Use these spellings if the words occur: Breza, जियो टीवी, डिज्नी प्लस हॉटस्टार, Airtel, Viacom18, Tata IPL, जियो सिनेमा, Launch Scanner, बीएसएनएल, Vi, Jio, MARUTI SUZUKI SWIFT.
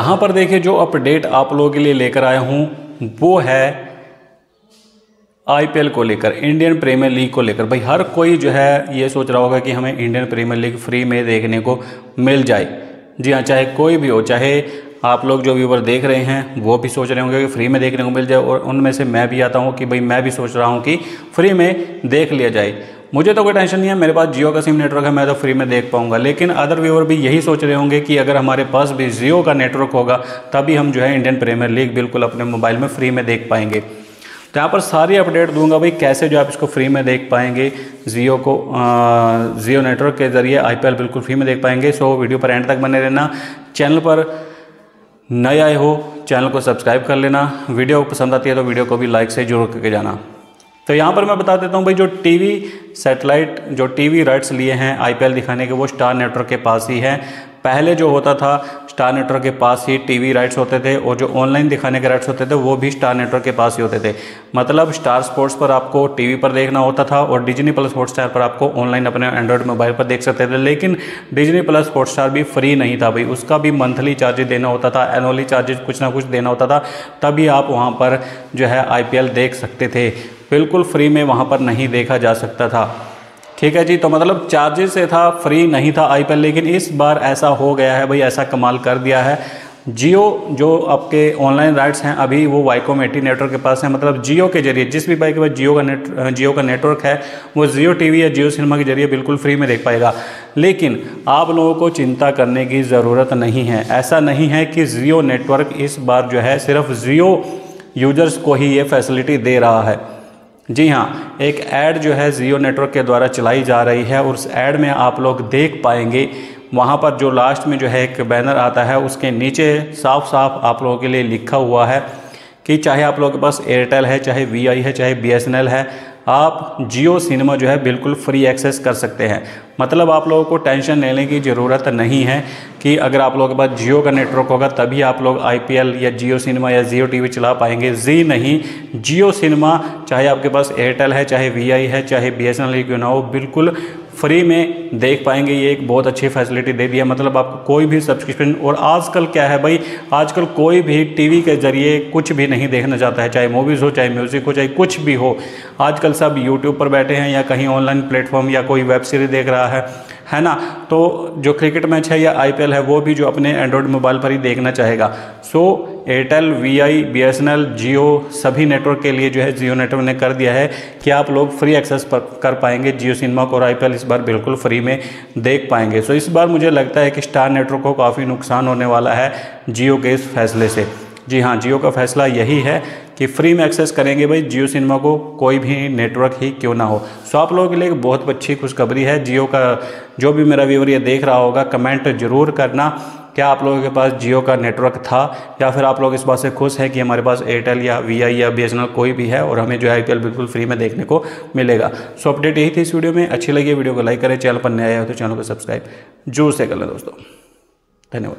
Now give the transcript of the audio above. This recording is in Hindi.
यहाँ पर देखिए जो अपडेट आप लोगों के लिए लेकर आया हूँ वो है आईपीएल को लेकर, इंडियन प्रीमियर लीग को लेकर। भाई हर कोई जो है ये सोच रहा होगा कि हमें इंडियन प्रीमियर लीग फ्री में देखने को मिल जाए। जी हाँ, चाहे कोई भी हो, चाहे आप लोग जो व्यूवर देख रहे हैं वो भी सोच रहे होंगे कि फ्री में देखने को मिल जाए, और उनमें से मैं भी आता हूँ कि भाई मैं भी सोच रहा हूँ कि फ्री में देख लिया जाए। मुझे तो कोई टेंशन नहीं है, मेरे पास जियो का सिम नेटवर्क है, मैं तो फ्री में देख पाऊंगा। लेकिन अदर व्यूअर भी यही सोच रहे होंगे कि अगर हमारे पास भी जियो का नेटवर्क होगा तभी हम जो है इंडियन प्रीमियर लीग बिल्कुल अपने मोबाइल में फ्री में देख पाएंगे। तो यहाँ पर सारी अपडेट दूंगा भाई कैसे जो आप इसको फ्री में देख पाएंगे, जियो को जियो नेटवर्क के ज़रिए आईपीएल बिल्कुल फ्री में देख पाएंगे। सो वीडियो पर एंड तक बने रहना। चैनल पर नए आए हो चैनल को सब्सक्राइब कर लेना, वीडियो पसंद आती है तो वीडियो को भी लाइक से जरूर करके जाना। तो यहाँ पर मैं बता देता हूँ भाई जो टीवी सेटेलाइट जो टीवी राइट्स लिए हैं आईपीएल दिखाने के वो स्टार नेटवर्क के पास ही हैं। पहले जो होता था स्टार नेटवर्क के पास ही टीवी राइट्स होते थे, और जो ऑनलाइन दिखाने के राइट्स होते थे वो भी स्टार नेटवर्क के पास ही होते थे। मतलब स्टार स्पोर्ट्स पर आपको टीवी पर देखना होता था और डिज्नी प्लस हॉटस्टार पर आपको ऑनलाइन अपने एंड्रॉयड मोबाइल पर देख सकते थे। लेकिन डिज्नी प्लस हॉटस्टार भी फ्री नहीं था भाई, उसका भी मंथली चार्जेस देना होता था, एनुअली चार्जेस कुछ ना कुछ देना होता था, तभी आप वहाँ पर जो है आईपीएल देख सकते थे। बिल्कुल फ्री में वहाँ पर नहीं देखा जा सकता था। ठीक है जी, तो मतलब चार्जेस से था, फ्री नहीं था आईपीएल। लेकिन इस बार ऐसा हो गया है भाई, ऐसा कमाल कर दिया है। जियो जो आपके ऑनलाइन राइट्स हैं अभी वो Viacom18 नेटवर्क के पास है। मतलब जियो के जरिए जिस भी भाई के पास जियो का नेटवर्क है वो जियो टीवी या जियो सिनेमा के जरिए बिल्कुल फ्री में देख पाएगा। लेकिन आप लोगों को चिंता करने की ज़रूरत नहीं है। ऐसा नहीं है कि जियो नेटवर्क इस बार जो है सिर्फ जियो यूजर्स को ही ये फैसिलिटी दे रहा है। जी हाँ, एक ऐड जो है जियो नेटवर्क के द्वारा चलाई जा रही है, और उस ऐड में आप लोग देख पाएंगे, वहाँ पर जो लास्ट में जो है एक बैनर आता है उसके नीचे साफ साफ आप लोगों के लिए लिखा हुआ है कि चाहे आप लोगों के पास एयरटेल है, चाहे वीआई है, चाहे बीएसएनएल है, आप जियो सिनेमा जो है बिल्कुल फ्री एक्सेस कर सकते हैं। मतलब आप लोगों को टेंशन लेने की ज़रूरत नहीं है कि अगर आप लोगों के पास जियो का नेटवर्क होगा तभी आप लोग आईपीएल या जियो सिनेमा या जियो टीवी चला पाएंगे। जी नहीं, जियो सिनेमा चाहे आपके पास एयरटेल है, चाहे वीआई है, चाहे बीएसएनएल क्यों ना हो, बिल्कुल फ्री में देख पाएंगे। ये एक बहुत अच्छी फैसिलिटी दे दी है। मतलब आपको कोई भी सब्सक्रिप्शन, और आजकल क्या है भाई, आजकल कोई भी टीवी के जरिए कुछ भी नहीं देखना चाहता है, चाहे मूवीज़ हो, चाहे म्यूज़िक हो, चाहे कुछ भी हो। आजकल सब यूट्यूब पर बैठे हैं या कहीं ऑनलाइन प्लेटफॉर्म या कोई वेब सीरीज़ देख रहा है ना। तो जो क्रिकेट मैच है या आईपीएल है वो भी जो अपने एंड्रॉयड मोबाइल पर ही देखना चाहेगा। So Airtel, VI, बीएसएनएल, Jio सभी नेटवर्क के लिए जो है जियो नेटवर्क ने कर दिया है कि आप लोग फ्री एक्सेस कर पाएंगे जियो सिनेमा को, और आईपीएल इस बार बिल्कुल फ्री में देख पाएंगे। सो इस बार मुझे लगता है कि स्टार नेटवर्क को काफ़ी नुकसान होने वाला है जियो के इस फैसले से। जी हाँ, जियो का फैसला यही है कि फ्री में एक्सेस करेंगे भाई जियो सिनेमा को, कोई भी नेटवर्क ही क्यों ना हो। सो आप लोगों के लिए एक बहुत अच्छी खुशखबरी है। जियो का जो भी मेरा व्यूअर ये देख रहा होगा कमेंट जरूर करना, क्या आप लोगों के पास जियो का नेटवर्क था, या फिर आप लोग इस बात से खुश हैं कि हमारे पास एयरटेल या वीआई या बीएसएनएल कोई भी है और हमें जो है आईपीएल बिल्कुल फ्री में देखने को मिलेगा। सो अपडेट यही थी इस वीडियो में। अच्छी लगी वीडियो को लाइक करें, चैनल पर नया आया हो तो चैनल को सब्सक्राइब जरूर से कर लें दोस्तों। धन्यवाद।